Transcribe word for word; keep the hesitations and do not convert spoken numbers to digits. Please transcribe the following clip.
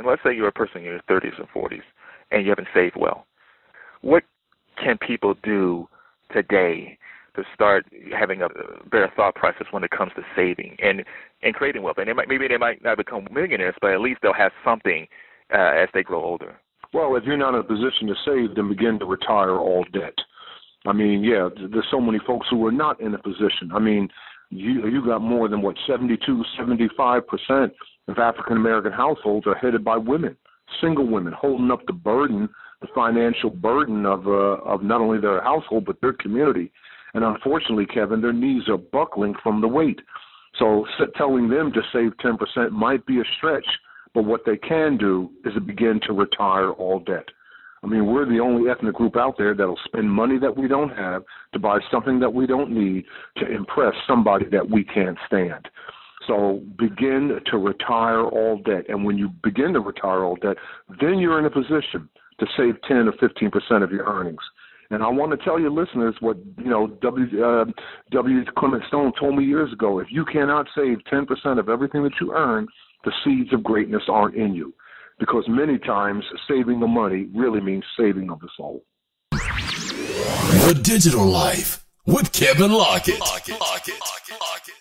and let's say you're a person in your thirties and forties and you haven't saved well, what can people do today to start having a better thought process when it comes to saving and, and creating wealth? And they might, maybe they might not become millionaires, but at least they'll have something uh, as they grow older. Well, if you're not in a position to save, then begin to retire all debt. I mean, yeah, there's so many folks who are not in a position. I mean, you you got more than, what, seventy-two, seventy-five percent of African-American households are headed by women, single women, holding up the burden, the financial burden of uh, of not only their household but their community. And unfortunately, Kevin, their knees are buckling from the weight. So telling them to save ten percent might be a stretch, but what they can do is to begin to retire all debt. I mean, we're the only ethnic group out there that'll spend money that we don't have to buy something that we don't need to impress somebody that we can't stand. So begin to retire all debt. And when you begin to retire all debt, then you're in a position to save ten or fifteen percent of your earnings. And I want to tell your listeners what, you know, W. Uh, W. Clement Stone told me years ago. If you cannot save ten percent of everything that you earn, the seeds of greatness aren't in you. Because many times saving the money really means saving of the soul. The Digital Life with Kevin Lockett. Lockett. Lockett. Lockett. Lockett.